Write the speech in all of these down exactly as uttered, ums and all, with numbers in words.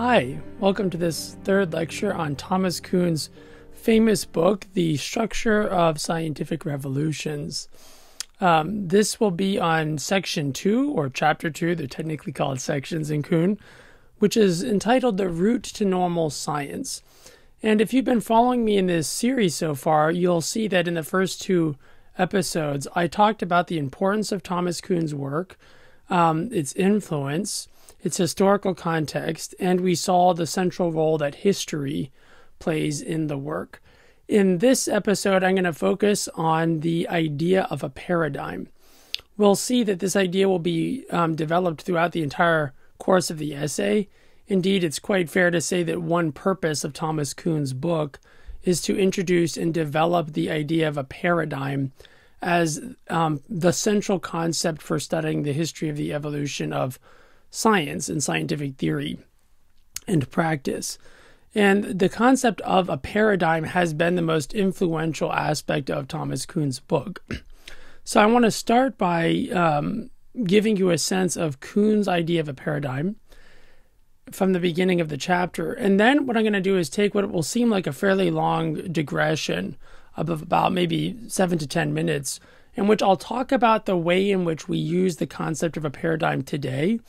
Hi, welcome to this third lecture on Thomas Kuhn's famous book, The Structure of Scientific Revolutions. Um, this will be on section two, or chapter two, they're technically called sections in Kuhn, which is entitled The Route to Normal Science. And if you've been following me in this series so far, you'll see that in the first two episodes, I talked about the importance of Thomas Kuhn's work, um, its influence, its historical context, and we saw the central role that history plays in the work. In this episode, I'm going to focus on the idea of a paradigm. We'll see that this idea will be um, developed throughout the entire course of the essay. Indeed, it's quite fair to say that one purpose of Thomas Kuhn's book is to introduce and develop the idea of a paradigm as um, the central concept for studying the history of the evolution of science and scientific theory and practice. And the concept of a paradigm has been the most influential aspect of Thomas Kuhn's book. So I want to start by um, giving you a sense of Kuhn's idea of a paradigm from the beginning of the chapter. And then what I'm going to do is take what will seem like a fairly long digression of about maybe seven to ten minutes, in which I'll talk about the way in which we use the concept of a paradigm today.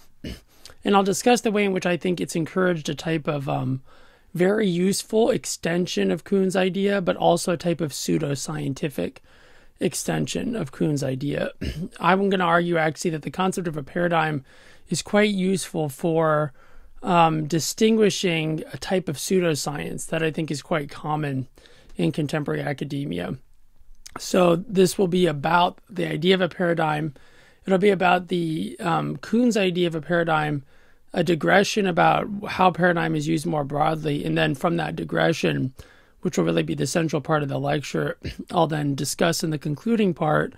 And I'll discuss the way in which I think it's encouraged a type of um, very useful extension of Kuhn's idea, but also a type of pseudo-scientific extension of Kuhn's idea. I'm going to argue actually that the concept of a paradigm is quite useful for um, distinguishing a type of pseudoscience that I think is quite common in contemporary academia. So this will be about the idea of a paradigm. It'll be about the um, Kuhn's idea of a paradigm, a digression about how paradigm is used more broadly. And then from that digression, which will really be the central part of the lecture, I'll then discuss in the concluding part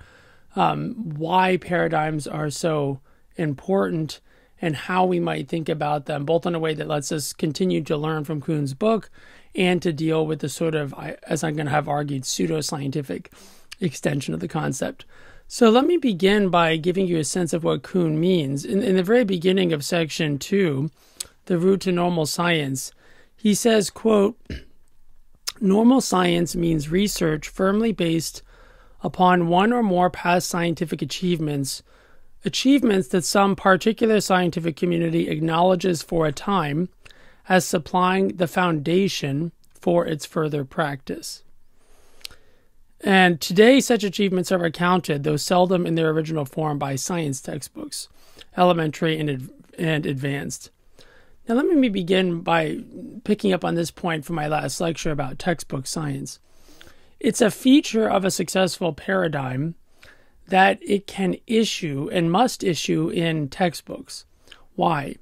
um, why paradigms are so important and how we might think about them, both in a way that lets us continue to learn from Kuhn's book and to deal with the sort of, as I'm going to have argued, pseudo-scientific extension of the concept. So let me begin by giving you a sense of what Kuhn means. In, in the very beginning of section two, The Route to Normal Science, he says, quote, normal science means research firmly based upon one or more past scientific achievements, achievements that some particular scientific community acknowledges for a time as supplying the foundation for its further practice. And today, such achievements are accounted, though seldom in their original form, by science textbooks, elementary and, ad and advanced. Now, let me begin by picking up on this point from my last lecture about textbook science. It's a feature of a successful paradigm that it can issue and must issue in textbooks. Why?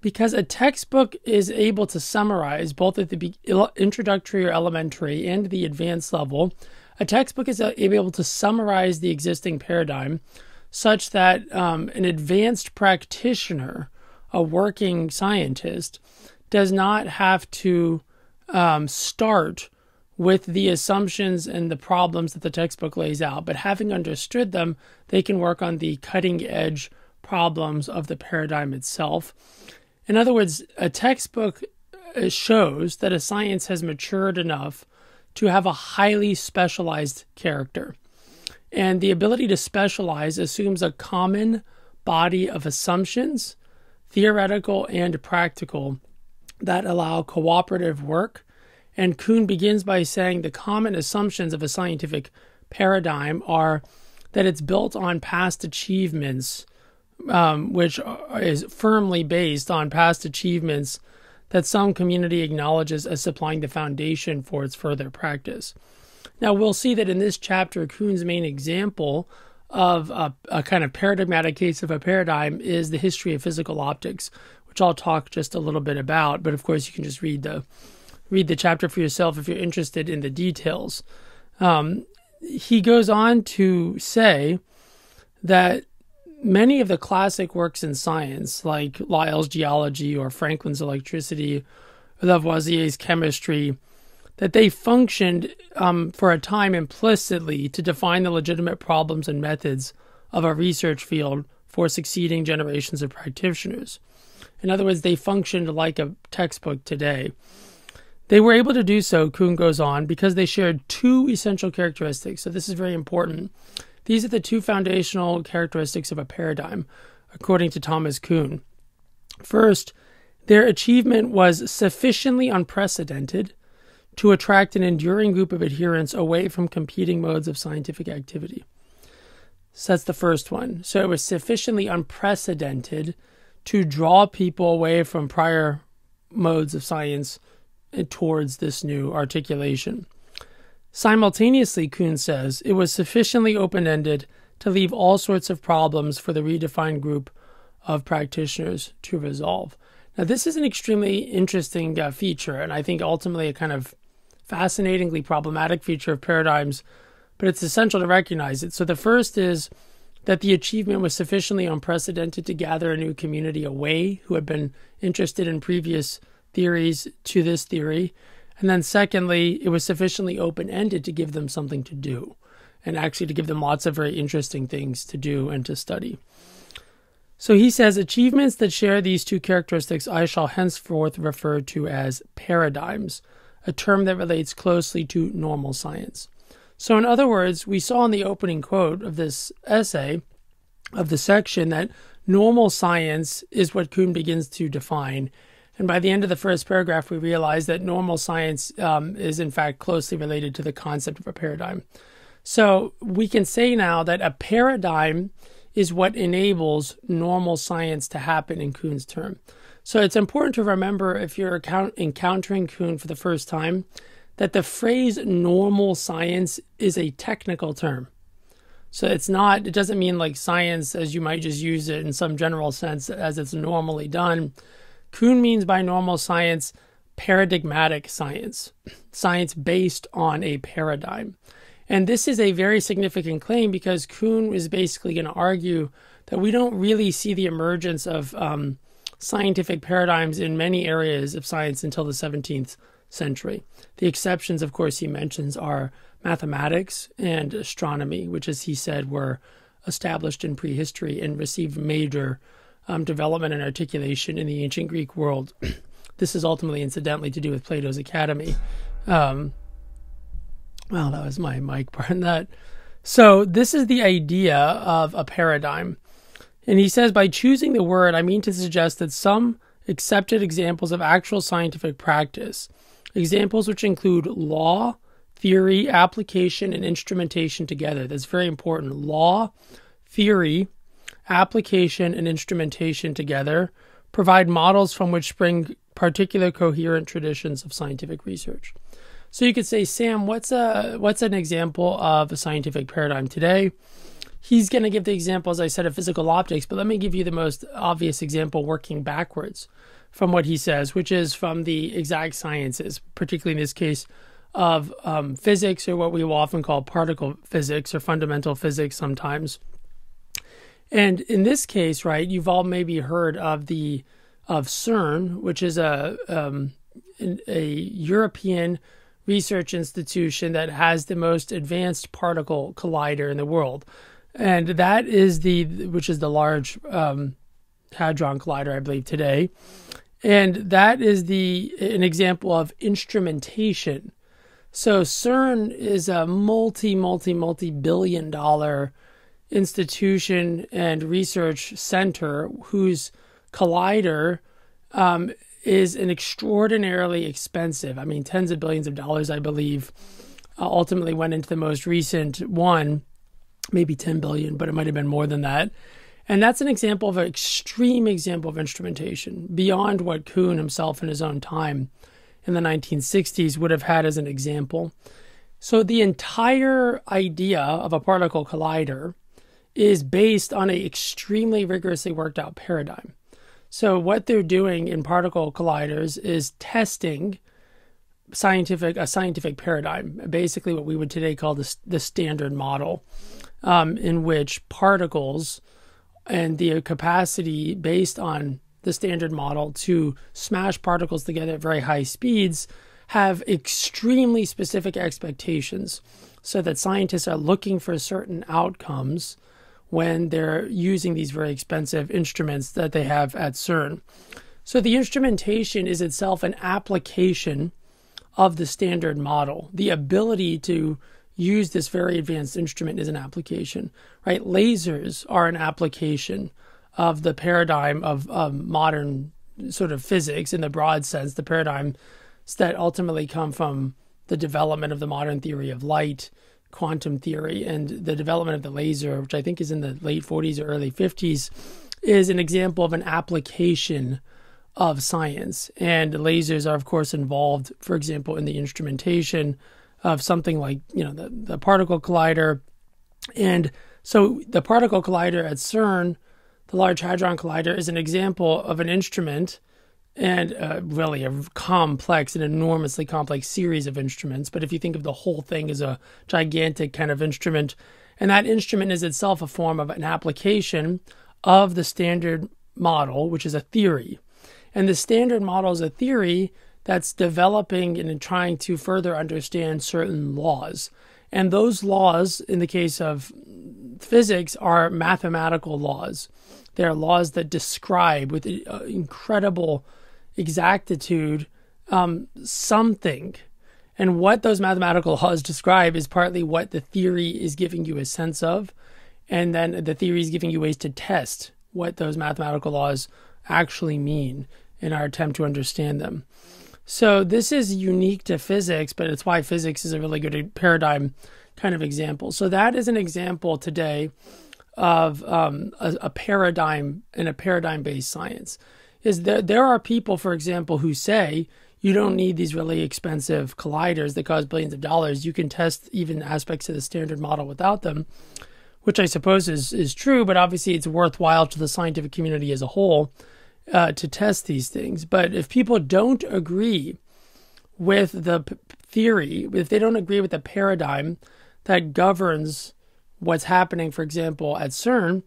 Because a textbook is able to summarize, both at the introductory or elementary and the advanced level, a textbook is able to summarize the existing paradigm such that um, an advanced practitioner, a working scientist, does not have to um, start with the assumptions and the problems that the textbook lays out. But having understood them, they can work on the cutting edge problems of the paradigm itself. In other words, a textbook shows that a science has matured enough to have a highly specialized character. And the ability to specialize assumes a common body of assumptions, theoretical and practical, that allow cooperative work. And Kuhn begins by saying the common assumptions of a scientific paradigm are that it's built on past achievements, um, which is firmly based on past achievements that some community acknowledges as supplying the foundation for its further practice. Now, we'll see that in this chapter, Kuhn's main example of a, a kind of paradigmatic case of a paradigm is the history of physical optics, which I'll talk just a little bit about. But of course, you can just read the, read the chapter for yourself if you're interested in the details. Um, he goes on to say that many of the classic works in science, like Lyell's geology or Franklin's electricity, Lavoisier's chemistry, that they functioned um, for a time implicitly to define the legitimate problems and methods of a research field for succeeding generations of practitioners. In other words, they functioned like a textbook today. They were able to do so, Kuhn goes on, because they shared two essential characteristics. So this is very important. These are the two foundational characteristics of a paradigm, according to Thomas Kuhn. First, their achievement was sufficiently unprecedented to attract an enduring group of adherents away from competing modes of scientific activity. So that's the first one. So it was sufficiently unprecedented to draw people away from prior modes of science towards this new articulation. Simultaneously, Kuhn says, it was sufficiently open-ended to leave all sorts of problems for the redefined group of practitioners to resolve. Now, this is an extremely interesting uh, feature, and I think ultimately a kind of fascinatingly problematic feature of paradigms, but it's essential to recognize it. So the first is that the achievement was sufficiently unprecedented to gather a new community away who had been interested in previous theories to this theory. And then secondly, it was sufficiently open-ended to give them something to do, and actually to give them lots of very interesting things to do and to study. So he says, achievements that share these two characteristics I shall henceforth refer to as paradigms, a term that relates closely to normal science. So in other words, we saw in the opening quote of this essay, of the section, that normal science is what Kuhn begins to define. And by the end of the first paragraph, we realize that normal science um, is in fact closely related to the concept of a paradigm. So we can say now that a paradigm is what enables normal science to happen in Kuhn's term. So it's important to remember, if you're encountering Kuhn for the first time, that the phrase normal science is a technical term. So it's not, it doesn't mean like science as you might just use it in some general sense as it's normally done. Kuhn means by normal science paradigmatic science, science based on a paradigm. And this is a very significant claim because Kuhn is basically going to argue that we don't really see the emergence of um, scientific paradigms in many areas of science until the seventeenth century. The exceptions, of course, he mentions are mathematics and astronomy, which, as he said, were established in prehistory and received major um, development and articulation in the ancient Greek world. This is ultimately, incidentally, to do with Plato's Academy. Um, Well, that was my mic, pardon that. So this is the idea of a paradigm. And he says, by choosing the word, I mean to suggest that some accepted examples of actual scientific practice, examples which include law, theory, application, and instrumentation together. That's very important. Law, theory, application, and instrumentation together provide models from which spring particular coherent traditions of scientific research. So you could say, Sam, what's a what's an example of a scientific paradigm today? He's going to give the example, as I said, of physical optics, but let me give you the most obvious example working backwards from what he says, which is from the exact sciences, particularly in this case of um, physics, or what we will often call particle physics or fundamental physics sometimes. And in this case, right, you've all maybe heard of the of CERN, which is a um, a European research institution that has the most advanced particle collider in the world. And that is the, which is the Large um, Hadron Collider, I believe, today. And that is the, an example of instrumentation. So CERN is a multi, multi, multi-billion dollar institution and research center whose collider um, is an extraordinarily expensive, I mean, tens of billions of dollars, I believe, uh, ultimately went into the most recent one, maybe ten billion, but it might have been more than that. And that's an example of an extreme example of instrumentation beyond what Kuhn himself in his own time in the nineteen sixties would have had as an example. So the entire idea of a particle collider is based on an extremely rigorously worked out paradigm. So what they're doing in particle colliders is testing scientific a scientific paradigm, basically what we would today call the, the standard model, um, in which particles and the capacity based on the standard model to smash particles together at very high speeds have extremely specific expectations, so that scientists are looking for certain outcomes when they're using these very expensive instruments that they have at CERN. So the instrumentation is itself an application of the standard model. The ability to use this very advanced instrument is an application, right? Lasers are an application of the paradigm of um, modern sort of physics in the broad sense, the paradigms that ultimately come from the development of the modern theory of light, quantum theory, and the development of the laser, which I think is in the late forties or early fifties, is an example of an application of science. And lasers are, of course, involved, for example, in the instrumentation of something like, you know, the, the particle collider. And so the particle collider at CERN, the Large Hadron Collider, is an example of an instrument, and uh, really a complex and enormously complex series of instruments. But if you think of the whole thing as a gigantic kind of instrument, and that instrument is itself a form of an application of the standard model, which is a theory. And the standard model is a theory that's developing and trying to further understand certain laws. And those laws, in the case of physics, are mathematical laws. They are laws that describe with incredible exactitude um, something. And what those mathematical laws describe is partly what the theory is giving you a sense of, and then the theory is giving you ways to test what those mathematical laws actually mean in our attempt to understand them. So this is unique to physics, but it's why physics is a really good paradigm kind of example. So that is an example today of um, a, a paradigm and a paradigm-based science. Is there, there are people, for example, who say you don't need these really expensive colliders that cost billions of dollars. You can test even aspects of the standard model without them, which I suppose is, is true, but obviously it's worthwhile to the scientific community as a whole Uh, to test these things. But if people don't agree with the p theory, if they don't agree with the paradigm that governs what's happening, for example, at CERN,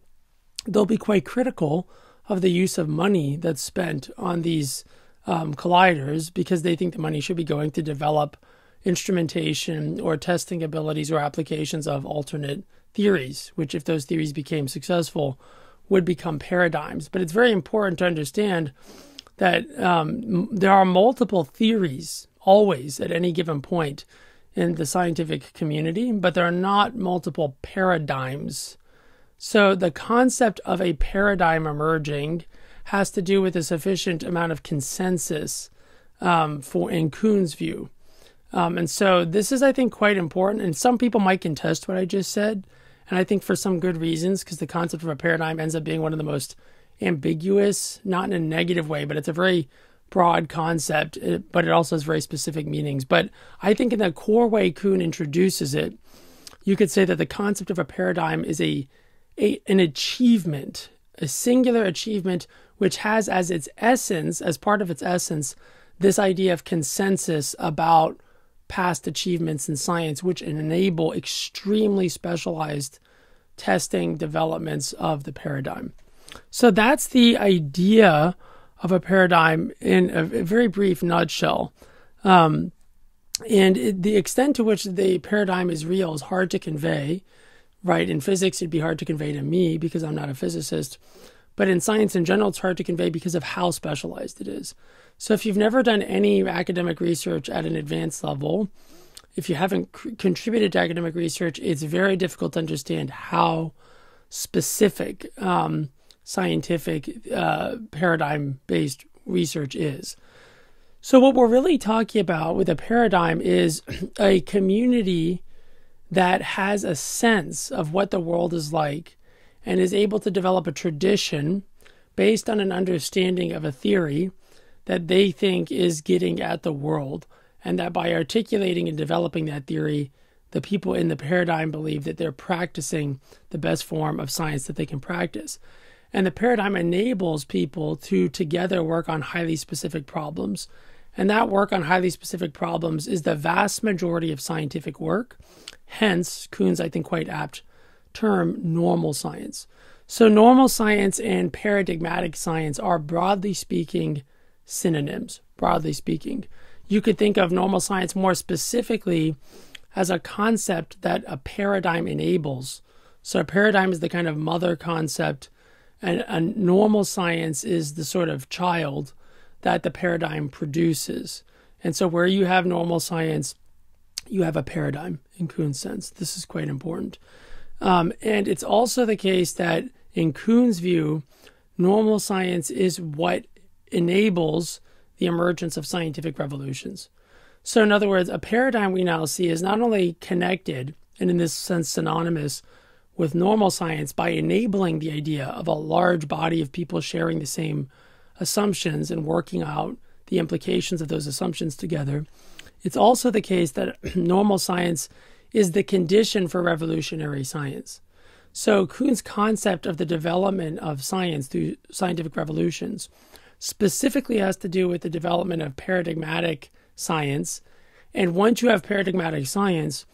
they'll be quite critical of the use of money that's spent on these um, colliders, because they think the money should be going to develop instrumentation or testing abilities or applications of alternate theories, which, if those theories became successful, would become paradigms. But it's very important to understand that um, there are multiple theories always at any given point in the scientific community, but there are not multiple paradigms. So the concept of a paradigm emerging has to do with a sufficient amount of consensus um, for in Kuhn's view. Um, and so this is, I think, quite important. And some people might contest what I just said, and I think for some good reasons, because the concept of a paradigm ends up being one of the most ambiguous, not in a negative way, but it's a very broad concept, but it also has very specific meanings. But I think in the core way Kuhn introduces it, you could say that the concept of a paradigm is a, a an achievement, a singular achievement, which has as its essence, as part of its essence, this idea of consensus about past achievements in science, which enable extremely specialized testing developments of the paradigm. So that's the idea of a paradigm in a very brief nutshell. Um, and it, the extent to which the paradigm is real is hard to convey, right? In physics, it'd be hard to convey to me because I'm not a physicist. But in science in general, it's hard to convey because of how specialized it is. So if you've never done any academic research at an advanced level, if you haven't contributed to academic research, it's very difficult to understand how specific um, scientific uh, paradigm-based research is. So what we're really talking about with a paradigm is a community that has a sense of what the world is like and is able to develop a tradition based on an understanding of a theory that they think is getting at the world, and that by articulating and developing that theory, the people in the paradigm believe that they're practicing the best form of science that they can practice. And the paradigm enables people to together work on highly specific problems. And that work on highly specific problems is the vast majority of scientific work, hence Kuhn's, I think, quite apt term, normal science. So normal science and paradigmatic science are, broadly speaking, synonyms. Broadly speaking, you could think of normal science more specifically as a concept that a paradigm enables. So a paradigm is the kind of mother concept, and a normal science is the sort of child that the paradigm produces. And so where you have normal science, you have a paradigm in Kuhn's sense. This is quite important. Um, and it's also the case that in Kuhn's view, normal science is what enables the emergence of scientific revolutions. So in other words, a paradigm we now see is not only connected, and in this sense synonymous with normal science by enabling the idea of a large body of people sharing the same assumptions and working out the implications of those assumptions together, it's also the case that normal science is the condition for revolutionary science. So Kuhn's concept of the development of science through scientific revolutions specifically has to do with the development of paradigmatic science. And once you have paradigmatic science,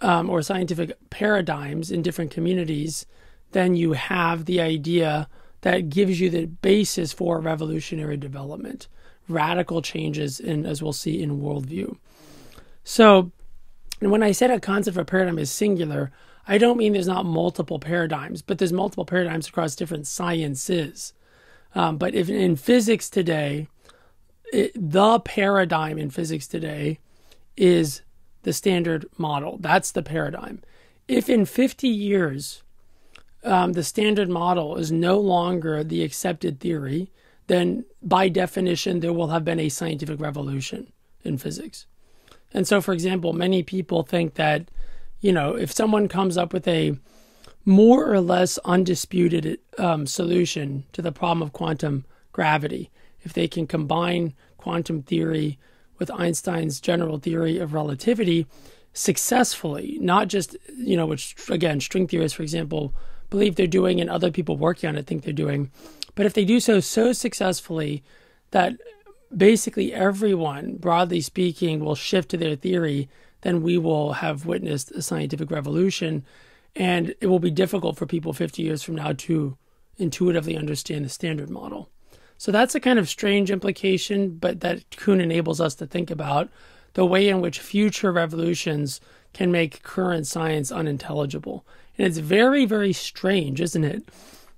um, or scientific paradigms in different communities, then you have the idea that gives you the basis for revolutionary development, radical changes in, as we'll see, in worldview. So when I said a concept of a paradigm is singular, I don't mean there's not multiple paradigms, but there's multiple paradigms across different sciences. Um, but if in physics today, it, the paradigm in physics today is the standard model. That's the paradigm. If in fifty years, um, the standard model is no longer the accepted theory, then by definition, there will have been a scientific revolution in physics. And so, for example, many people think that, you know, if someone comes up with a more or less undisputed um, solution to the problem of quantum gravity, if they can combine quantum theory with Einstein's general theory of relativity successfully, not just, you know, which again, string theorists, for example, believe they're doing and other people working on it think they're doing, but if they do so so successfully that basically everyone, broadly speaking, will shift to their theory, then we will have witnessed a scientific revolution. And it will be difficult for people fifty years from now to intuitively understand the standard model. So that's a kind of strange implication, but that Kuhn enables us to think about the way in which future revolutions can make current science unintelligible. And it's very, very strange, isn't it?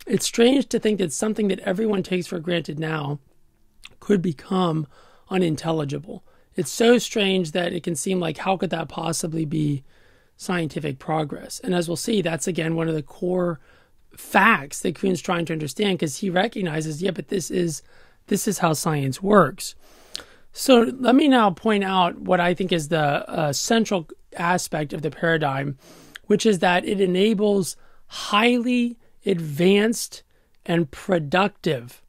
It's strange to think that something that everyone takes for granted now could become unintelligible. It's so strange that it can seem like, how could that possibly be scientific progress? And as we'll see, that's again one of the core facts that Kuhn's trying to understand, because he recognizes, yeah, but this is this is how science works. So let me now point out what I think is the uh, central aspect of the paradigm, which is that it enables highly advanced and productive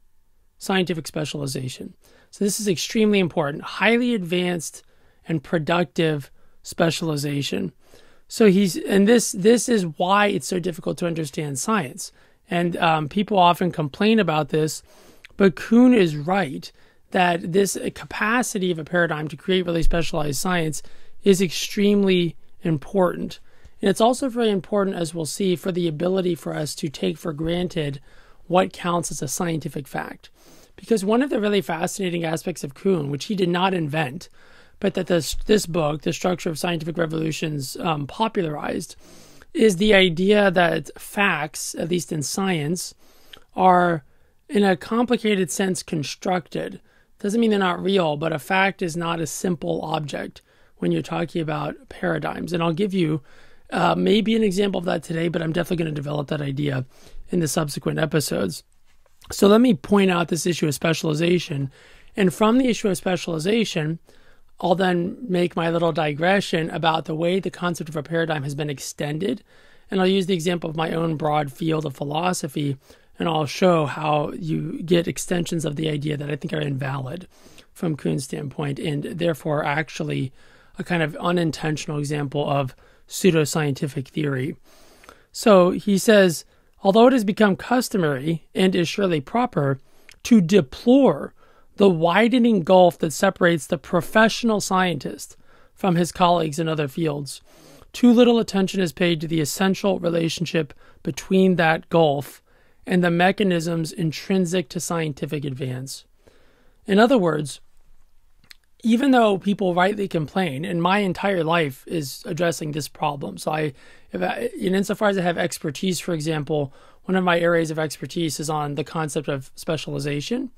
scientific specialization. So this is extremely important, highly advanced and productive specialization. So he's, and this this is why it's so difficult to understand science. And um, people often complain about this, but Kuhn is right that this capacity of a paradigm to create really specialized science is extremely important. And it's also very important, as we'll see, for the ability for us to take for granted what counts as a scientific fact. Because one of the really fascinating aspects of Kuhn, which he did not invent, but that this, this book, The Structure of Scientific Revolutions, um, popularized, is the idea that facts, at least in science, are in a complicated sense constructed. Doesn't mean they're not real, but a fact is not a simple object when you're talking about paradigms. And I'll give you uh, maybe an example of that today, but I'm definitely going to develop that idea in the subsequent episodes. So let me point out this issue of specialization. And from the issue of specialization, I'll then make my little digression about the way the concept of a paradigm has been extended. And I'll use the example of my own broad field of philosophy, and I'll show how you get extensions of the idea that I think are invalid from Kuhn's standpoint, and therefore actually a kind of unintentional example of pseudoscientific theory. So he says, although it has become customary and is surely proper to deplore the widening gulf that separates the professional scientist from his colleagues in other fields, too little attention is paid to the essential relationship between that gulf and the mechanisms intrinsic to scientific advance. In other words, even though people rightly complain, and my entire life is addressing this problem. So I, if I and insofar as I have expertise, for example, one of my areas of expertise is on the concept of specialization.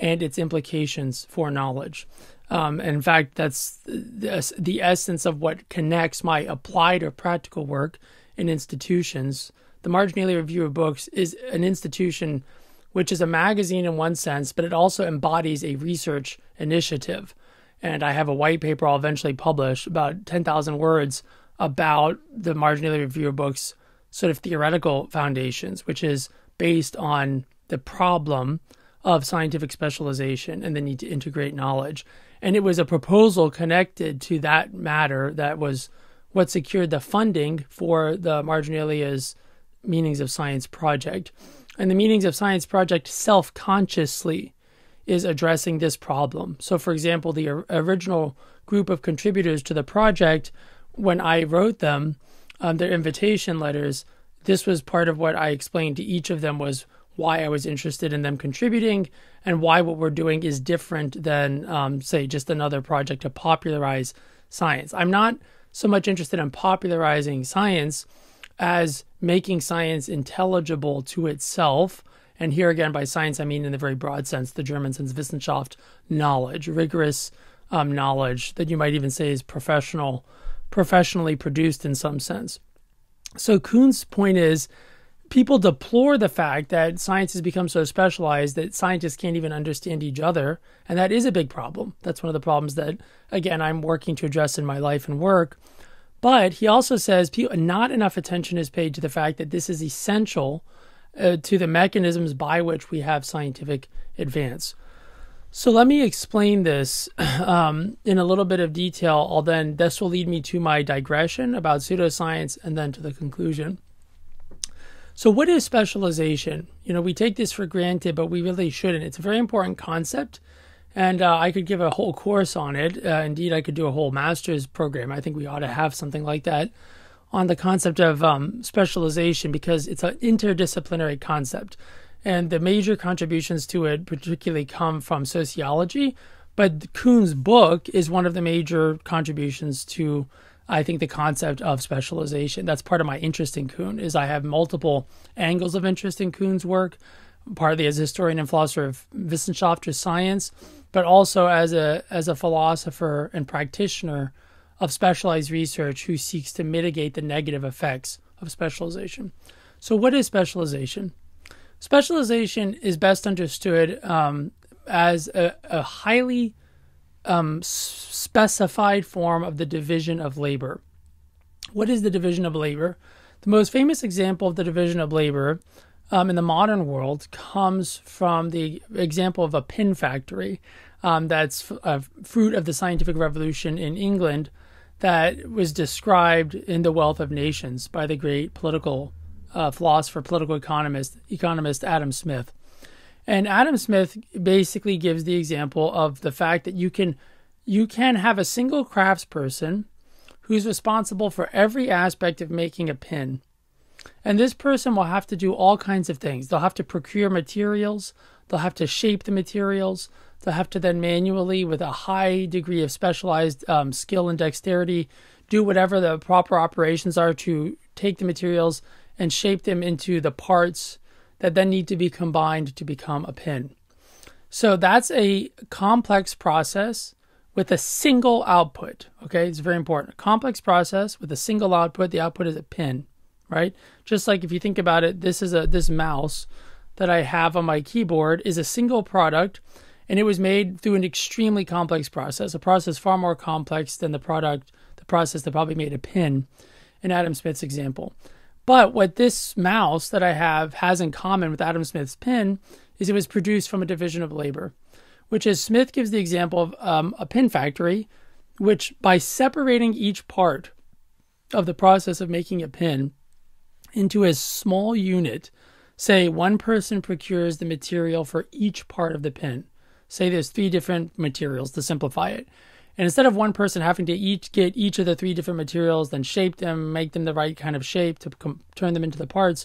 and its implications for knowledge. Um, and in fact, that's the, the essence of what connects my applied or practical work in institutions. The Marginalia Review of Books is an institution which is a magazine in one sense, but it also embodies a research initiative. And I have a white paper I'll eventually publish, about ten thousand words, about the Marginalia Review of Books' sort of theoretical foundations, which is based on the problem of scientific specialization and the need to integrate knowledge. And it was a proposal connected to that matter that was what secured the funding for the Marginalia's Meanings of Science Project. And the Meanings of Science Project self-consciously is addressing this problem. So, for example, the original group of contributors to the project, when I wrote them, um, their invitation letters, this was part of what I explained to each of them was why I was interested in them contributing and why what we're doing is different than, um, say, just another project to popularize science. I'm not so much interested in popularizing science as making science intelligible to itself. And here again, by science, I mean in the very broad sense, the German sense, Wissenschaft, knowledge, rigorous um, knowledge that you might even say is professional, professionally produced in some sense. So Kuhn's point is, people deplore the fact that science has become so specialized that scientists can't even understand each other. And that is a big problem. That's one of the problems that, again, I'm working to address in my life and work. But he also says not enough attention is paid to the fact that this is essential uh, to the mechanisms by which we have scientific advance. So let me explain this um, in a little bit of detail. I'll then, this will lead me to my digression about pseudoscience and then to the conclusion. So what is specialization? You know, we take this for granted, but we really shouldn't. It's a very important concept. And uh, I could give a whole course on it. Uh, indeed, I could do a whole master's program. I think we ought to have something like that on the concept of um, specialization, because it's an interdisciplinary concept. And the major contributions to it particularly come from sociology. But Kuhn's book is one of the major contributions to, I think, the concept of specialization. That's part of my interest in Kuhn, is I have multiple angles of interest in Kuhn's work, partly as a historian and philosopher of Wissenschaft or science, but also as a as a philosopher and practitioner of specialized research who seeks to mitigate the negative effects of specialization. So what is specialization? Specialization is best understood um, as a, a highly um, specified form of the division of labor. What is the division of labor? The most famous example of the division of labor Um, in the modern world comes from the example of a pin factory um, that's a fruit of the scientific revolution in England that was described in The Wealth of Nations by the great political uh, philosopher, political economist, economist Adam Smith. And Adam Smith basically gives the example of the fact that you can, you can have a single craftsperson who's responsible for every aspect of making a pin. And this person will have to do all kinds of things. They'll have to procure materials. They'll have to shape the materials. They'll have to then manually, with a high degree of specialized um, skill and dexterity, do whatever the proper operations are to take the materials and shape them into the parts that then need to be combined to become a pin. So that's a complex process with a single output. Okay, it's very important. A complex process with a single output. The output is a pin. Right? Just like if you think about it, this is a this mouse that I have on my keyboard is a single product, and it was made through an extremely complex process, a process far more complex than the product, the process that probably made a pin in Adam Smith's example. But what this mouse that I have has in common with Adam Smith's pin is it was produced from a division of labor, which is Smith gives the example of um, a pin factory, which by separating each part of the process of making a pin into a small unit, say one person procures the material for each part of the pin. Say there's three different materials to simplify it. And instead of one person having to each get each of the three different materials, then shape them, make them the right kind of shape to turn them into the parts,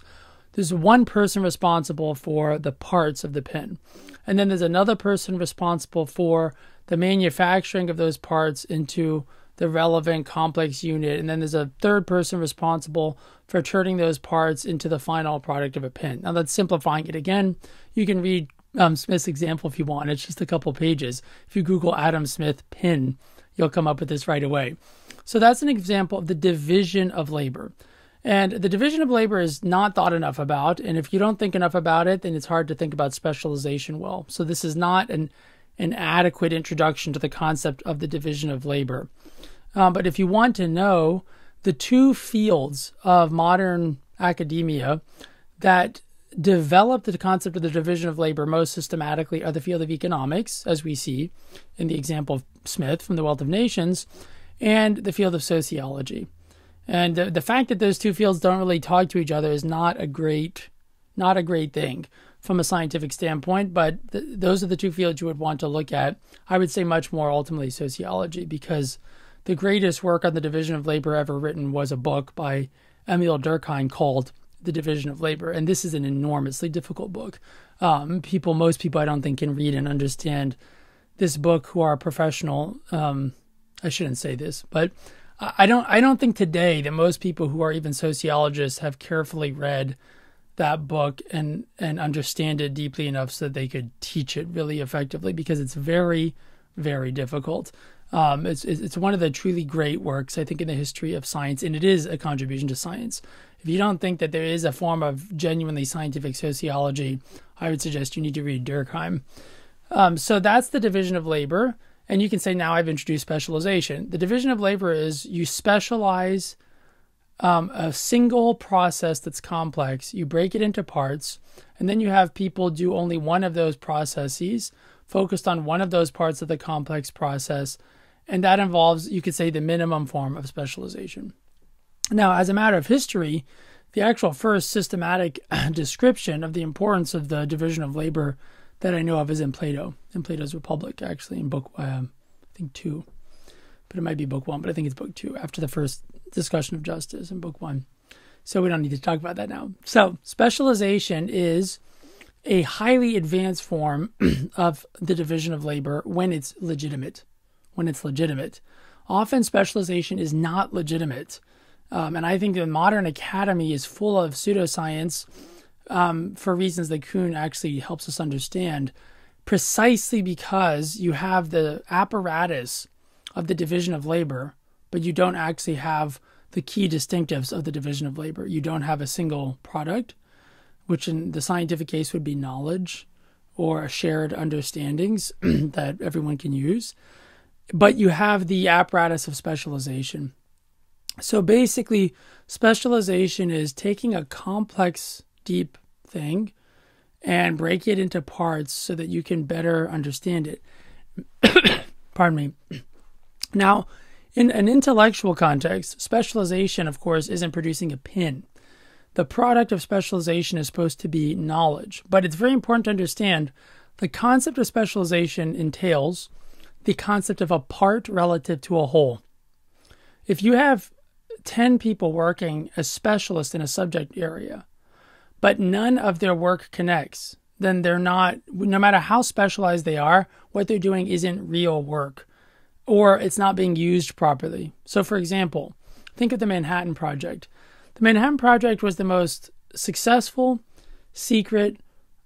there's one person responsible for the parts of the pin. And then there's another person responsible for the manufacturing of those parts into the relevant complex unit, and then there's a third person responsible for turning those parts into the final product of a pin. Now that's simplifying it again. You can read um, Smith's example if you want. It's just a couple pages. If you Google Adam Smith pin, you'll come up with this right away. So that's an example of the division of labor. And the division of labor is not thought enough about. And if you don't think enough about it, then it's hard to think about specialization well. So this is not an, an adequate introduction to the concept of the division of labor. Um, but if you want to know the two fields of modern academia that developed the concept of the division of labor most systematically are the field of economics, as we see in the example of Smith from The Wealth of Nations, and the field of sociology. And the, the fact that those two fields don't really talk to each other is not a great, not a great thing from a scientific standpoint, but th those are the two fields you would want to look at. I would say much more ultimately sociology, because the greatest work on the division of labor ever written was a book by Emil Durkheim called The Division of Labor. And this is an enormously difficult book. Um, people, most people I don't think can read and understand this book who are professional. Um, I shouldn't say this, but I don't, I don't think today that most people who are even sociologists have carefully read that book and, and understand it deeply enough so that they could teach it really effectively, because it's very, very difficult. Um, it's, it's one of the truly great works, I think, in the history of science, and it is a contribution to science. If you don't think that there is a form of genuinely scientific sociology, I would suggest you need to read Durkheim. Um, so that's the division of labor. And you can say, now I've introduced specialization. The division of labor is you specialize um, a single process that's complex. You break it into parts, and then you have people do only one of those processes, focused on one of those parts of the complex process. And that involves, you could say, the minimum form of specialization. Now, as a matter of history, the actual first systematic description of the importance of the division of labor that I know of is in Plato, in Plato's Republic, actually, in book, um, I think, two. But it might be book one, but I think it's book two, after the first discussion of justice in book one. So we don't need to talk about that now. So specialization is a highly advanced form of the division of labor when it's legitimate, when it's legitimate. Often specialization is not legitimate. Um, and I think the modern academy is full of pseudoscience, Um, for reasons that Kuhn actually helps us understand, precisely because you have the apparatus of the division of labor, but you don't actually have the key distinctives of the division of labor. You don't have a single product, which in the scientific case would be knowledge or shared understandings that everyone can use, but you have the apparatus of specialization. So basically, specialization is taking a complex deep thing and break it into parts so that you can better understand it. Pardon me. Now, in an intellectual context, specialization, of course, isn't producing a pin. The product of specialization is supposed to be knowledge, but it's very important to understand the concept of specialization entails the concept of a part relative to a whole. If you have ten people working as specialists in a subject area, but none of their work connects, then they're not, no matter how specialized they are, what they're doing isn't real work, or it's not being used properly. So for example, think of the Manhattan Project. The Manhattan Project was the most successful, secret,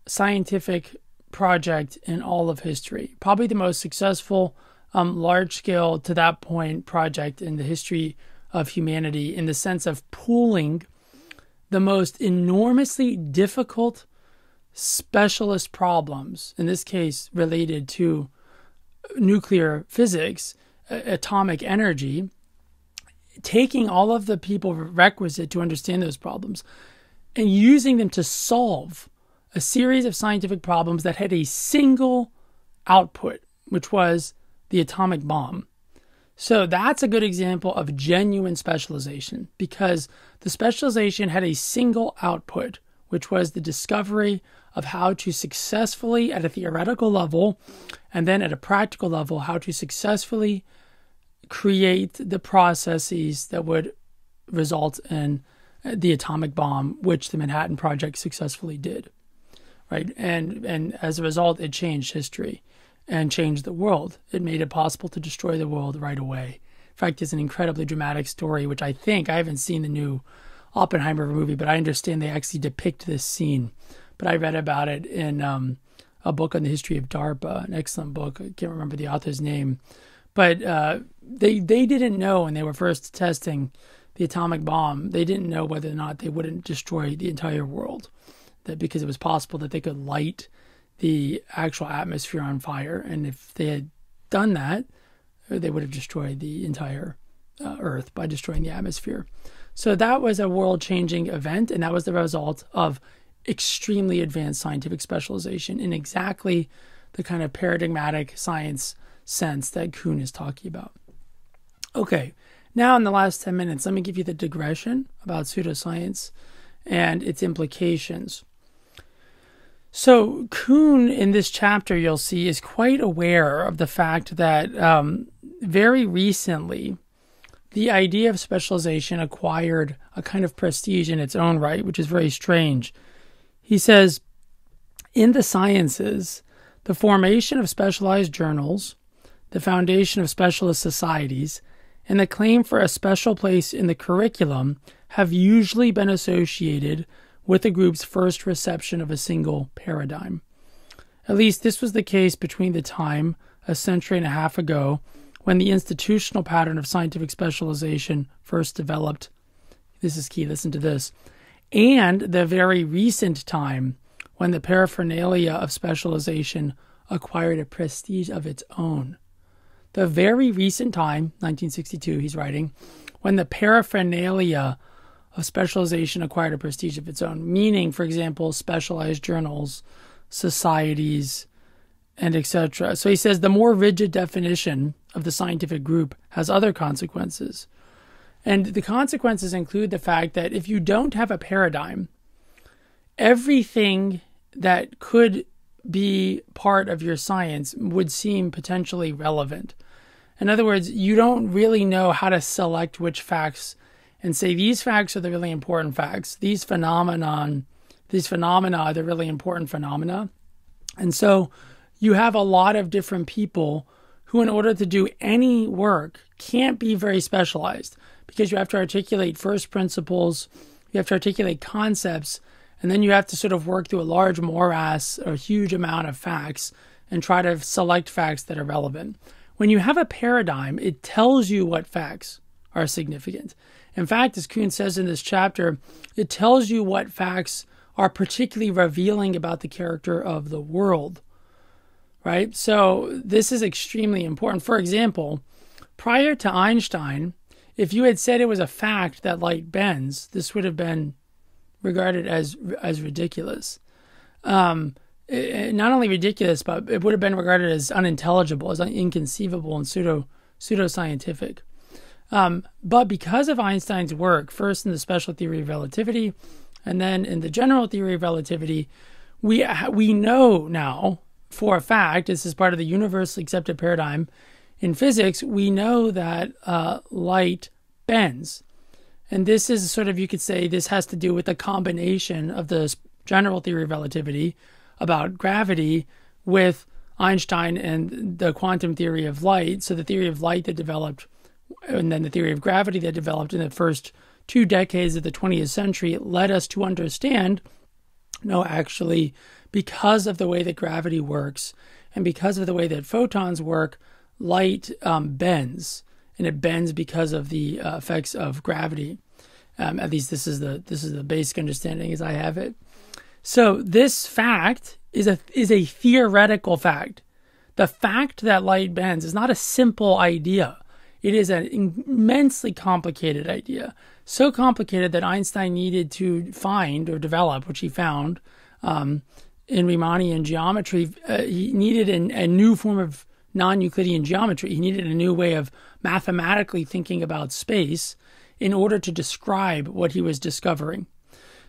scientific project in all of history. Probably the most successful, um, large-scale, to that point, project in the history of humanity, in the sense of pooling the most enormously difficult specialist problems, in this case related to nuclear physics, atomic energy, taking all of the people requisite to understand those problems and using them to solve a series of scientific problems that had a single output, which was the atomic bomb. So that's a good example of genuine specialization, because the specialization had a single output, which was the discovery of how to successfully, at a theoretical level, and then at a practical level, how to successfully create the processes that would result in the atomic bomb, which the Manhattan Project successfully did, right? And, and as a result, it changed history and changed the world. It made it possible to destroy the world right away. In fact, it's an incredibly dramatic story, which I think, I haven't seen the new Oppenheimer movie, but I understand they actually depict this scene. But I read about it in um, a book on the history of DARPA, an excellent book. I can't remember the author's name, but uh, they they didn't know when they were first testing the atomic bomb, they didn't know whether or not they wouldn't destroy the entire world, that because it was possible that they could light the actual atmosphere on fire, and if they had done that, they would have destroyed the entire uh, Earth by destroying the atmosphere. So that was a world-changing event, and that was the result of extremely advanced scientific specialization in exactly the kind of paradigmatic science sense that Kuhn is talking about. Okay, now in the last ten minutes, let me give you the digression about pseudoscience and its implications. So Kuhn, in this chapter, you'll see, is quite aware of the fact that um, very recently, the idea of specialization acquired a kind of prestige in its own right, which is very strange. He says, in the sciences, the formation of specialized journals, the foundation of specialist societies, and the claim for a special place in the curriculum have usually been associated with a group's first reception of a single paradigm. At least this was the case between the time, a century and a half ago, when the institutional pattern of scientific specialization first developed, this is key, listen to this, and the very recent time when the paraphernalia of specialization acquired a prestige of its own. The very recent time, nineteen sixty-two, he's writing, when the paraphernalia of specialization acquired a prestige of its own, meaning, for example, specialized journals, societies, and et cetera. So he says the more rigid definition of the scientific group has other consequences. And the consequences include the fact that if you don't have a paradigm, everything that could be part of your science would seem potentially relevant. In other words, you don't really know how to select which facts and say these facts are the really important facts. These phenomenon, these phenomena are the really important phenomena. And so you have a lot of different people who, in order to do any work, can't be very specialized because you have to articulate first principles, you have to articulate concepts, and then you have to sort of work through a large morass or a huge amount of facts and try to select facts that are relevant. When you have a paradigm, it tells you what facts are significant. In fact, as Kuhn says in this chapter, it tells you what facts are particularly revealing about the character of the world, right? So this is extremely important. For example, prior to Einstein, if you had said it was a fact that light bends, this would have been regarded as as ridiculous. Um, it, it, not only ridiculous, but it would have been regarded as unintelligible, as inconceivable and pseudo pseudoscientific. Um, but because of Einstein's work, first in the special theory of relativity, and then in the general theory of relativity, we we know now for a fact, this is part of the universally accepted paradigm in physics, we know that uh, light bends. And this is sort of, you could say, this has to do with the combination of the general theory of relativity about gravity with Einstein and the quantum theory of light. So the theory of light that developed, and then the theory of gravity that developed in the first two decades of the twentieth century led us to understand, no, actually, because of the way that gravity works and because of the way that photons work, light um, bends, and it bends because of the uh, effects of gravity. Um, at least this is the this is the basic understanding as I have it. So this fact is a is a theoretical fact. The fact that light bends is not a simple idea. It is an immensely complicated idea, so complicated that Einstein needed to find or develop, which he found um, in Riemannian geometry. Uh, he needed an, a new form of non-Euclidean geometry. He needed a new way of mathematically thinking about space in order to describe what he was discovering.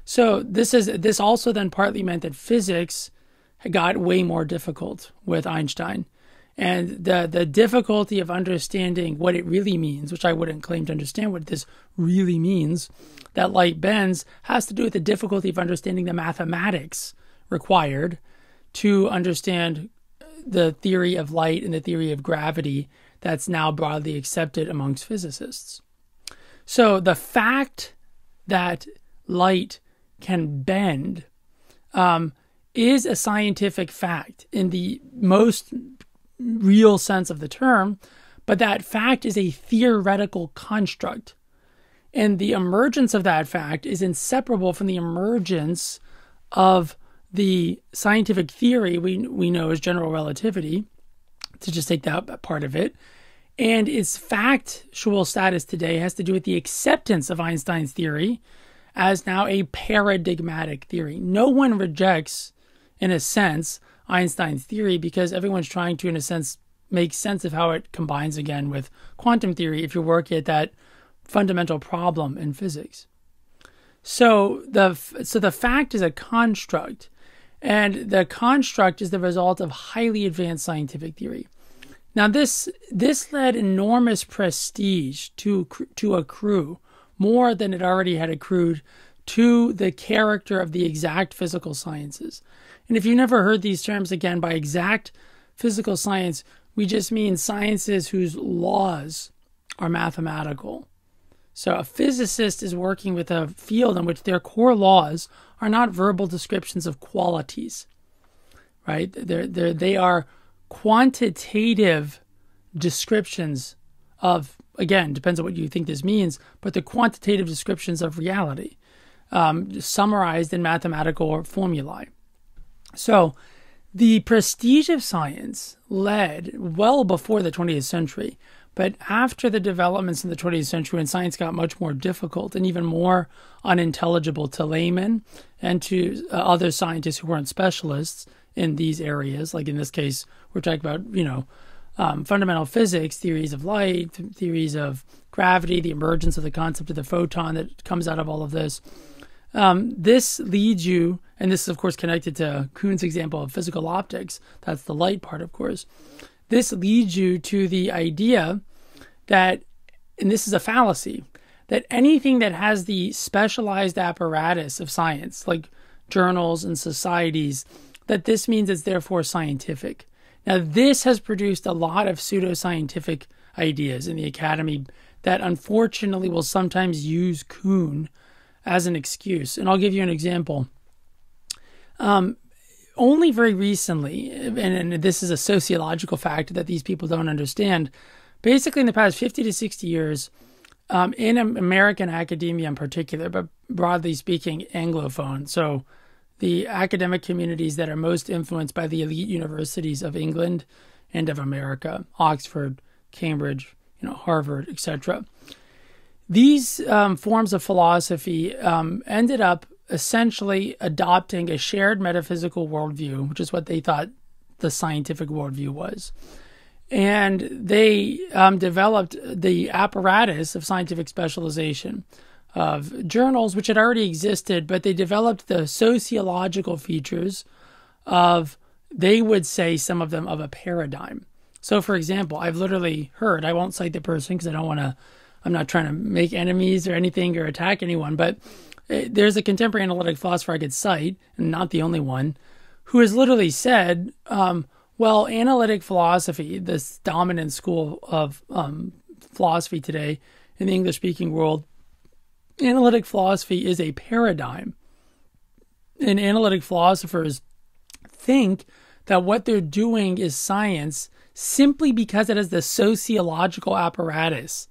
So this is this also then partly meant that physics got way more difficult with Einstein. And the, the difficulty of understanding what it really means, which I wouldn't claim to understand what this really means, that light bends, has to do with the difficulty of understanding the mathematics required to understand the theory of light and the theory of gravity that's now broadly accepted amongst physicists. So the fact that light can bend um, is a scientific fact in the most real sense of the term, but that fact is a theoretical construct. And the emergence of that fact is inseparable from the emergence of the scientific theory we, we know as general relativity, to just take that part of it. And its factual status today has to do with the acceptance of Einstein's theory as now a paradigmatic theory. No one rejects, in a sense, Einstein's theory because everyone's trying to, in a sense, make sense of how it combines again with quantum theory if you're working at that fundamental problem in physics. So the, so the fact is a construct, and the construct is the result of highly advanced scientific theory. Now, this this led enormous prestige to to accrue, more than it already had accrued, to the character of the exact physical sciences. And if you've never heard these terms, again, by exact physical science, we just mean sciences whose laws are mathematical. So a physicist is working with a field in which their core laws are not verbal descriptions of qualities, right? They're, they're, they are... quantitative descriptions of, again, depends on what you think this means, but the quantitative descriptions of reality um, summarized in mathematical formulae. So the prestige of science led well before the twentieth century, but after the developments in the twentieth century when science got much more difficult and even more unintelligible to laymen and to uh, other scientists who weren't specialists in these areas, like in this case, we're talking about, you know, um, fundamental physics, theories of light, th theories of gravity, the emergence of the concept of the photon that comes out of all of this. Um, this leads you, and this is, of course, connected to Kuhn's example of physical optics. That's the light part, of course. This leads you to the idea that, and this is a fallacy, that anything that has the specialized apparatus of science, like journals and societies, that this means it's therefore scientific. Now, this has produced a lot of pseudoscientific ideas in the academy that unfortunately will sometimes use Kuhn as an excuse. And I'll give you an example. Um, only very recently, and, and this is a sociological fact that these people don't understand, basically in the past fifty to sixty years, um, in American academia in particular, but broadly speaking, Anglophone, so the academic communities that are most influenced by the elite universities of England and of America, Oxford, Cambridge, you know, Harvard, et cetera. These um, forms of philosophy um, ended up essentially adopting a shared metaphysical worldview, which is what they thought the scientific worldview was. And they um, developed the apparatus of scientific specialization, of journals, which had already existed, but they developed the sociological features of, they would say some of them, of a paradigm. So for example, I've literally heard, I won't cite the person because I don't want to, I'm not trying to make enemies or anything or attack anyone, but there's a contemporary analytic philosopher I could cite, and not the only one, who has literally said, um, well, analytic philosophy, this dominant school of um, philosophy today in the English-speaking world, analytic philosophy is a paradigm, and analytic philosophers think that what they're doing is science simply because it has the sociological apparatus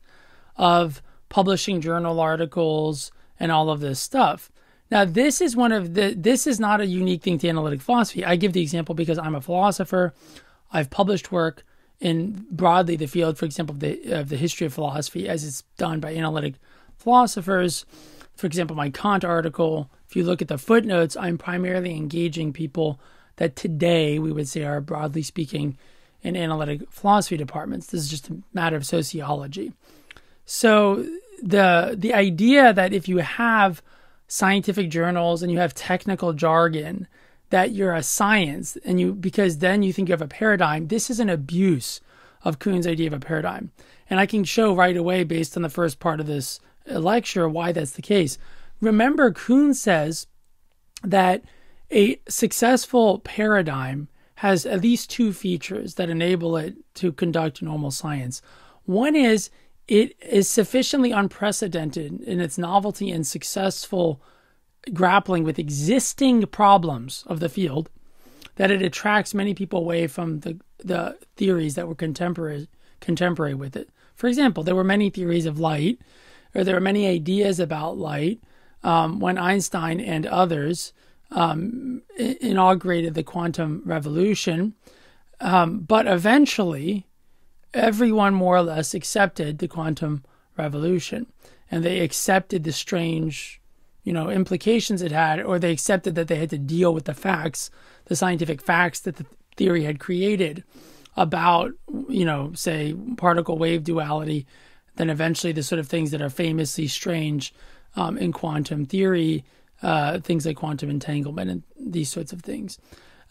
of publishing journal articles and all of this stuff. Now, this is one of the, this is not a unique thing to analytic philosophy. I give the example because I'm a philosopher. I've published work in broadly the field, for example, of the, of the history of philosophy as it's done by analytic philosophers. For example, my Kant article, if you look at the footnotes, I'm primarily engaging people that today we would say are, broadly speaking, in analytic philosophy departments. This is just a matter of sociology. So the the idea that if you have scientific journals and you have technical jargon, that you're a science, and you, because then you think you have a paradigm, this is an abuse of Kuhn's idea of a paradigm. And I can show right away, based on the first part of this lecture, why that's the case. Remember, Kuhn says that a successful paradigm has at least two features that enable it to conduct normal science. One is it is sufficiently unprecedented in its novelty and successful grappling with existing problems of the field that it attracts many people away from the, the theories that were contemporary, contemporary with it. For example, there were many theories of light, or there were many ideas about light um, when Einstein and others um, inaugurated the quantum revolution. Um, but eventually, everyone more or less accepted the quantum revolution, and they accepted the strange, you know, implications it had, or they accepted that they had to deal with the facts, the scientific facts that the theory had created about, you know, say, particle wave duality, then eventually the sort of things that are famously strange um, in quantum theory, uh, things like quantum entanglement and these sorts of things.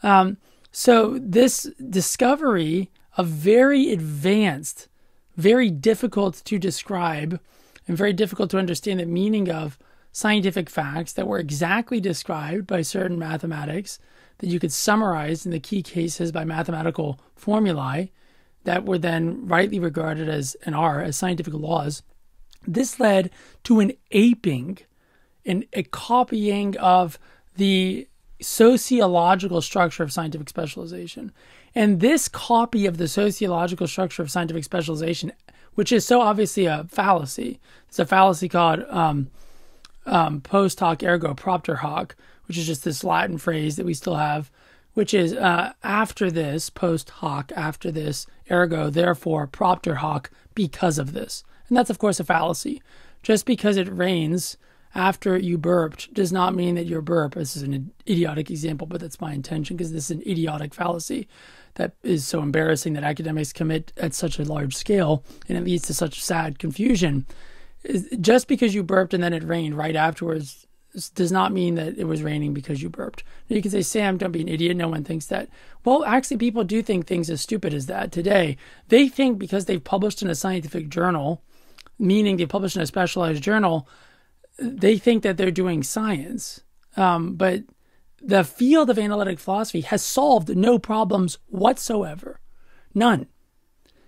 Um, so this discovery of very advanced, very difficult to describe and very difficult to understand the meaning of scientific facts that were exactly described by certain mathematics that you could summarize in the key cases by mathematical formulae that were then rightly regarded as, and are, as scientific laws. This led to an aping, an, a copying of the sociological structure of scientific specialization. And this copy of the sociological structure of scientific specialization, which is so obviously a fallacy, it's a fallacy called um, Um, post hoc ergo propter hoc, which is just this Latin phrase that we still have, which is uh, after this, post hoc, after this, ergo, therefore, propter hoc, because of this. And that's, of course, a fallacy. Just because it rains after you burped does not mean that your burp, this is an idiotic example, but that's my intention because this is an idiotic fallacy that is so embarrassing that academics commit at such a large scale, and it leads to such sad confusion. Just because you burped and then it rained right afterwards does not mean that it was raining because you burped. You can say, Sam, don't be an idiot. No one thinks that. Well, actually, people do think things as stupid as that today. They think because they've published in a scientific journal, meaning they published in a specialized journal, they think that they're doing science. Um, but the field of analytic philosophy has solved no problems whatsoever. None.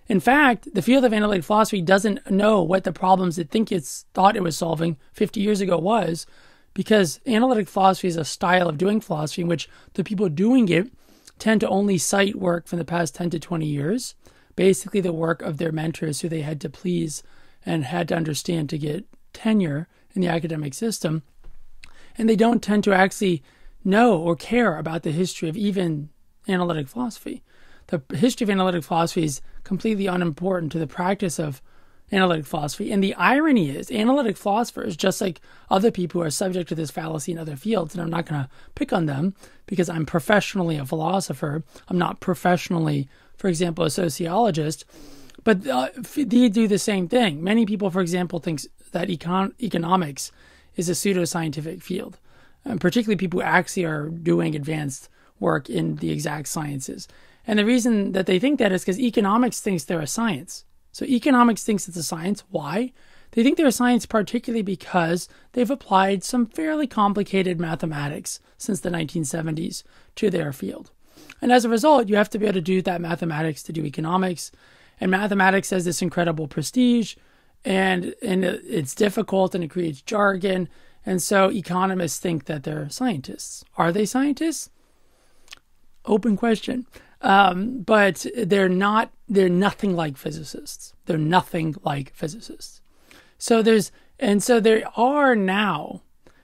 In fact, the field of analytic philosophy doesn't know what the problems it think it's thought it was solving fifty years ago was, because analytic philosophy is a style of doing philosophy in which the people doing it tend to only cite work from the past ten to twenty years, basically the work of their mentors who they had to please and had to understand to get tenure in the academic system. And they don't tend to actually know or care about the history of even analytic philosophy. The history of analytic philosophy is completely unimportant to the practice of analytic philosophy. And the irony is, analytic philosophers, just like other people who are subject to this fallacy in other fields, and I'm not going to pick on them because I'm professionally a philosopher. I'm not professionally, for example, a sociologist, but uh, they do the same thing. Many people, for example, think that econ economics is a pseudoscientific field, and particularly people who actually are doing advanced work in the exact sciences. And the reason that they think that is because economics thinks they're a science. So economics thinks it's a science. Why? They think they're a science particularly because they've applied some fairly complicated mathematics since the nineteen seventies to their field. And as a result, you have to be able to do that mathematics to do economics. And mathematics has this incredible prestige, and, and it's difficult, and it creates jargon. And so economists think that they're scientists. Are they scientists? Open question. Um, but they're not, they're nothing like physicists. They're nothing like physicists. So there's, and so there are now,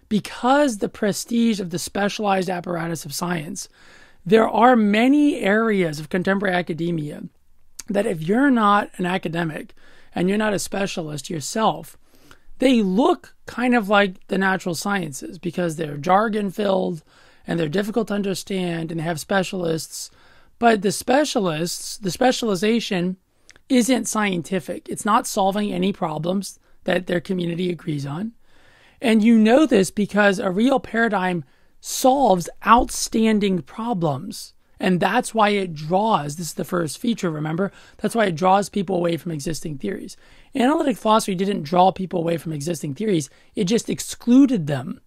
because the prestige of the specialized apparatus of science, there are many areas of contemporary academia that if you're not an academic and you're not a specialist yourself, they look kind of like the natural sciences because they're jargon filled and they're difficult to understand and they have specialists. But the specialists, the specialization isn't scientific. It's not solving any problems that their community agrees on. And you know this because a real paradigm solves outstanding problems. And that's why it draws, this is the first feature, remember? That's why it draws people away from existing theories. Analytic philosophy didn't draw people away from existing theories. It just excluded them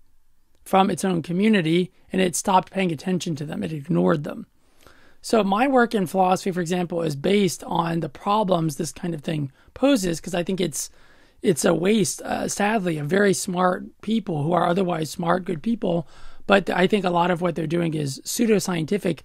from its own community, and it stopped paying attention to them. It ignored them. So my work in philosophy, for example, is based on the problems this kind of thing poses, because I think it's it's a waste, uh, sadly, of very smart people who are otherwise smart, good people. But I think a lot of what they're doing is pseudoscientific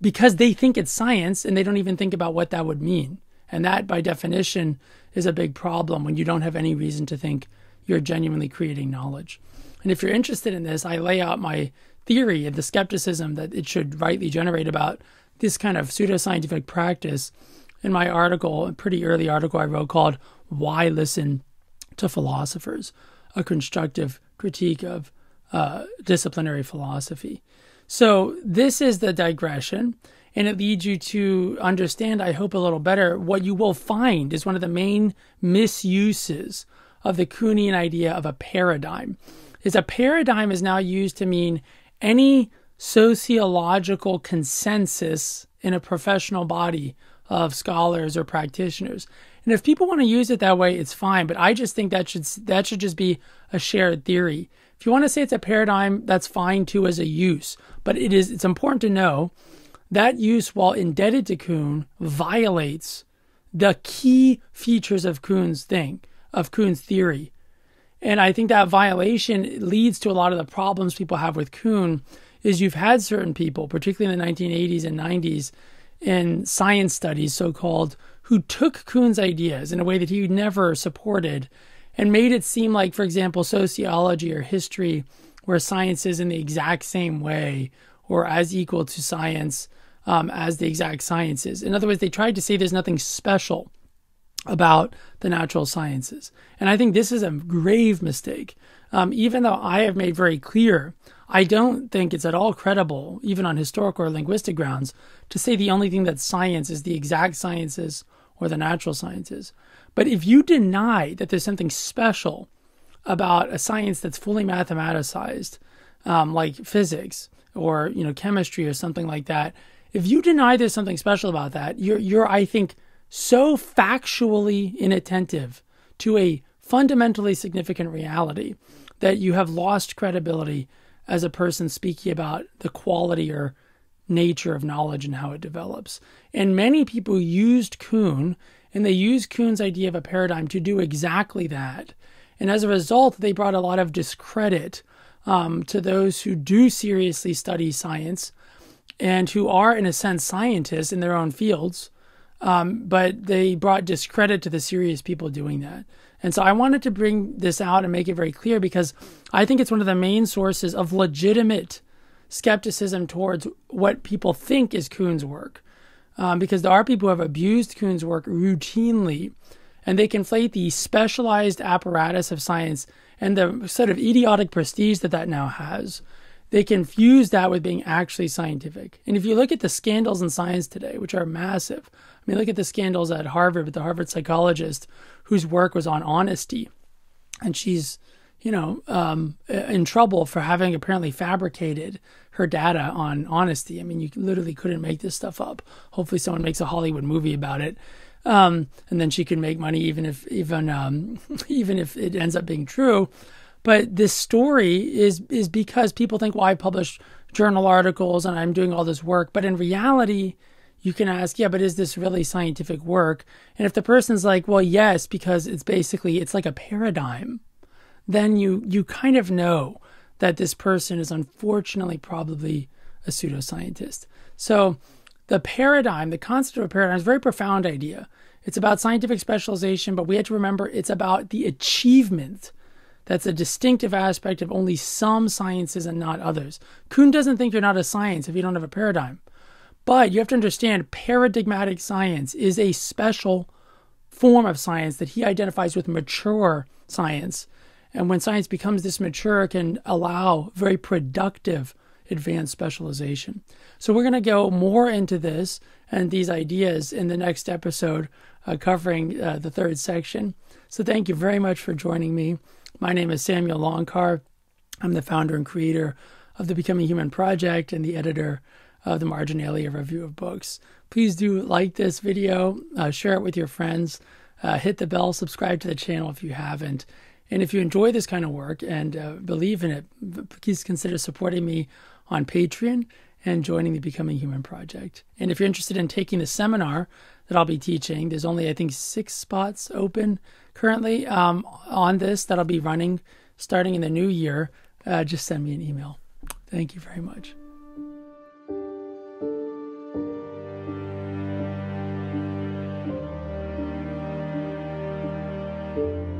because they think it's science and they don't even think about what that would mean. And that, by definition, is a big problem when you don't have any reason to think you're genuinely creating knowledge. And if you're interested in this, I lay out my theory of the skepticism that it should rightly generate about this kind of pseudoscientific practice in my article, a pretty early article I wrote called Why Listen to Philosophers? A Constructive Critique of uh, Disciplinary Philosophy. So this is the digression, and it leads you to understand, I hope, a little better what you will find is one of the main misuses of the Kuhnian idea of a paradigm. Is a paradigm is now used to mean any sociological consensus in a professional body of scholars or practitioners. And if people want to use it that way, it's fine, but I just think that should that should just be a shared theory. If you want to say it's a paradigm, that's fine too as a use, but it is it's important to know that use, while indebted to Kuhn, violates the key features of Kuhn's thing, of Kuhn's theory. And I think that violation leads to a lot of the problems people have with Kuhn, is you've had certain people, particularly in the nineteen eighties and nineties, in science studies, so-called, who took Kuhn's ideas in a way that he never supported and made it seem like, for example, sociology or history, where science is in the exact same way or as equal to science um, as the exact sciences. In other words, they tried to say there's nothing special about the natural sciences. And I think this is a grave mistake. Um, even though I have made very clear, I don't think it's at all credible, even on historical or linguistic grounds, to say the only thing that's science is the exact sciences or the natural sciences. But if you deny that there's something special about a science that's fully mathematicized, um, like physics or, you know, chemistry or something like that, if you deny there's something special about that, you're, you're I think, so factually inattentive to a fundamentally significant reality that you have lost credibility as a person speaking about the quality or nature of knowledge and how it develops. And many people used Kuhn, and they used Kuhn's idea of a paradigm to do exactly that. And as a result, they brought a lot of discredit um, to those who do seriously study science and who are, in a sense, scientists in their own fields. Um, but they brought discredit to the serious people doing that. And so I wanted to bring this out and make it very clear, because I think it's one of the main sources of legitimate skepticism towards what people think is Kuhn's work. Um, because there are people who have abused Kuhn's work routinely, and they conflate the specialized apparatus of science and the sort of idiotic prestige that that now has. They confuse that with being actually scientific. And if you look at the scandals in science today, which are massive, I mean, look at the scandals at Harvard with the Harvard psychologist whose work was on honesty. And she's, you know, um, in trouble for having apparently fabricated her data on honesty. I mean, you literally couldn't make this stuff up. Hopefully someone makes a Hollywood movie about it. Um, and then she can make money even if, even, um, even if it ends up being true. But this story is is because people think, well, I publish journal articles and I'm doing all this work. But in reality, you can ask, yeah, but is this really scientific work? And if the person's like, well, yes, because it's basically, it's like a paradigm, then you, you kind of know that this person is unfortunately probably a pseudoscientist. So the paradigm, the concept of a paradigm is a very profound idea. It's about scientific specialization, but we have to remember it's about the achievement. That's a distinctive aspect of only some sciences and not others. Kuhn doesn't think you're not a science if you don't have a paradigm. But you have to understand, paradigmatic science is a special form of science that he identifies with mature science. And when science becomes this mature, it can allow very productive advanced specialization. So we're going to go more into this and these ideas in the next episode, uh, covering uh, the third section. So thank you very much for joining me. My name is Samuel Loncar. I'm the founder and creator of the Becoming Human Project and the editor of the Marginalia Review of Books. Please do like this video, uh, share it with your friends, uh, hit the bell, subscribe to the channel if you haven't. And if you enjoy this kind of work and uh, believe in it, please consider supporting me on Patreon and joining the Becoming Human Project. And if you're interested in taking the seminar that I'll be teaching. There's only, I think, six spots open currently um, on this that I'll be running starting in the new year. Uh, just send me an email. Thank you very much. Thank you.